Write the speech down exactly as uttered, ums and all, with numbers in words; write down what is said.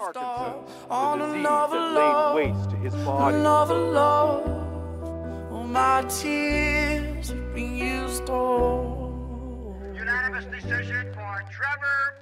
Parkinson's, on another love, waste to his body. Another love, all my tears have been used all. Unanimous decision for Trevor Burrus.